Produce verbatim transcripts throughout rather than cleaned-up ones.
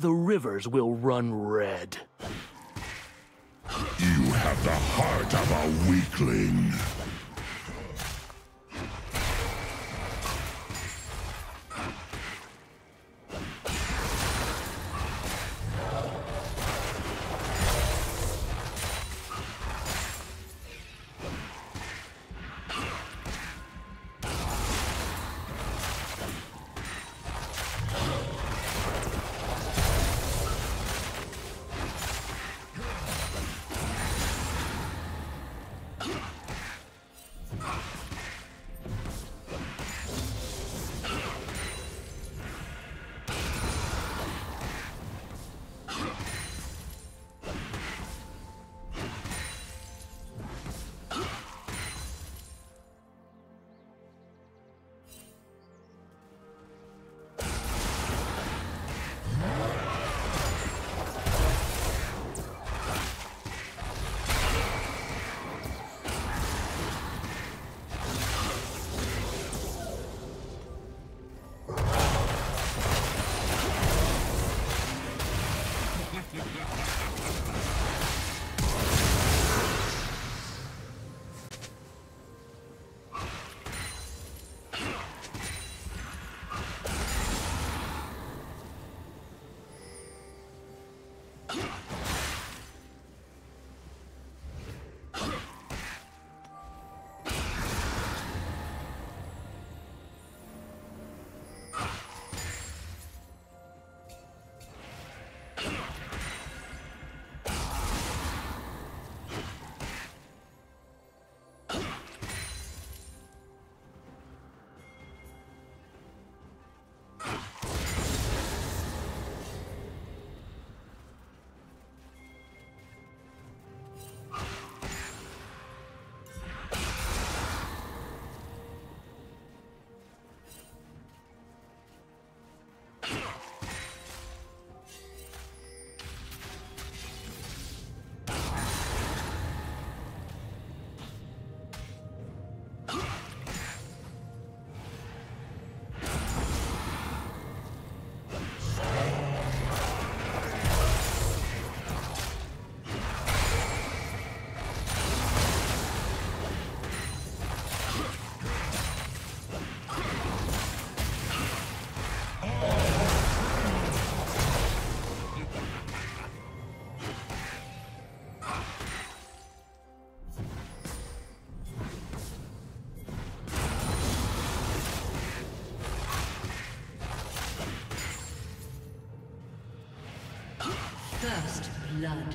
the rivers will run red. You have the heart of a weakling. First blood.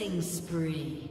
Killing spree.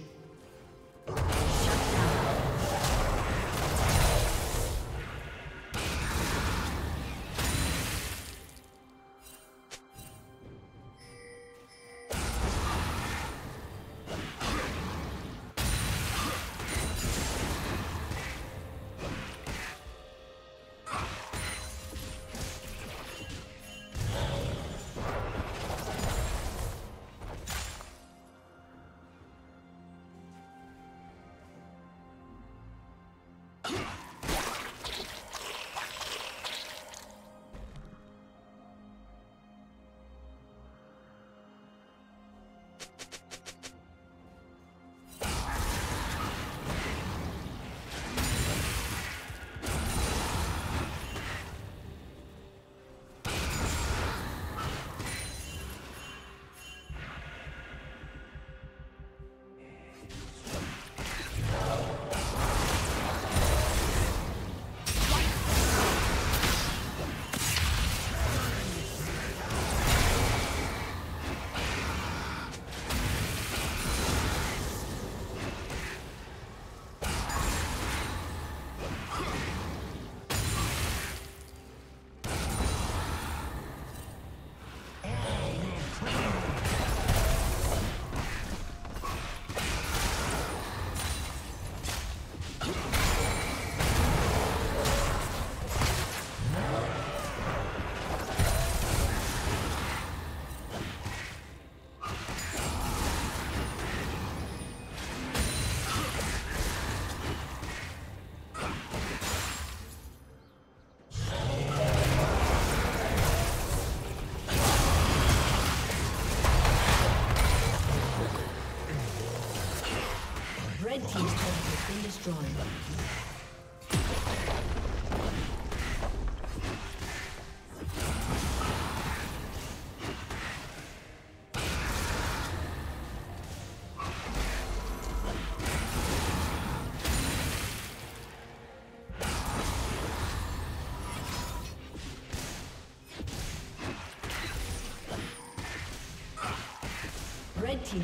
Red team's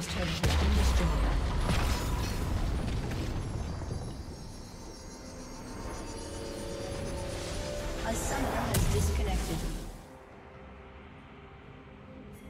turret has been destroyed. A summoner has disconnected.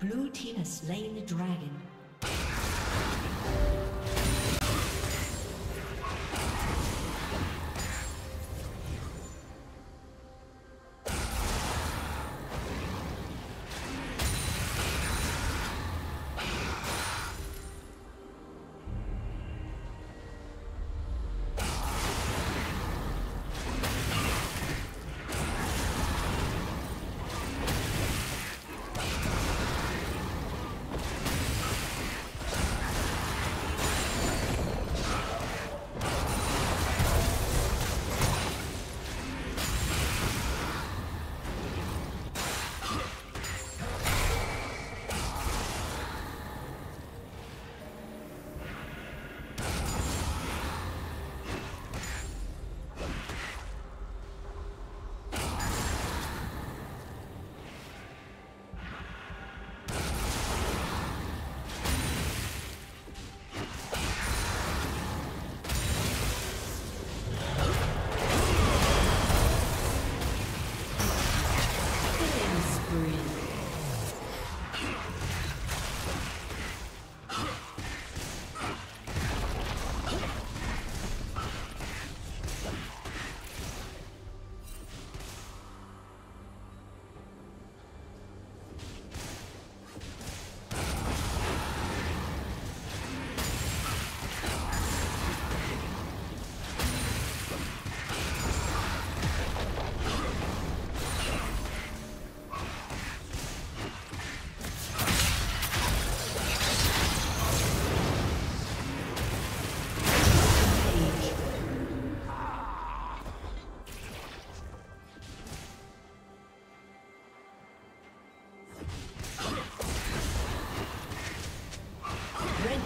Blue team has slain the dragon.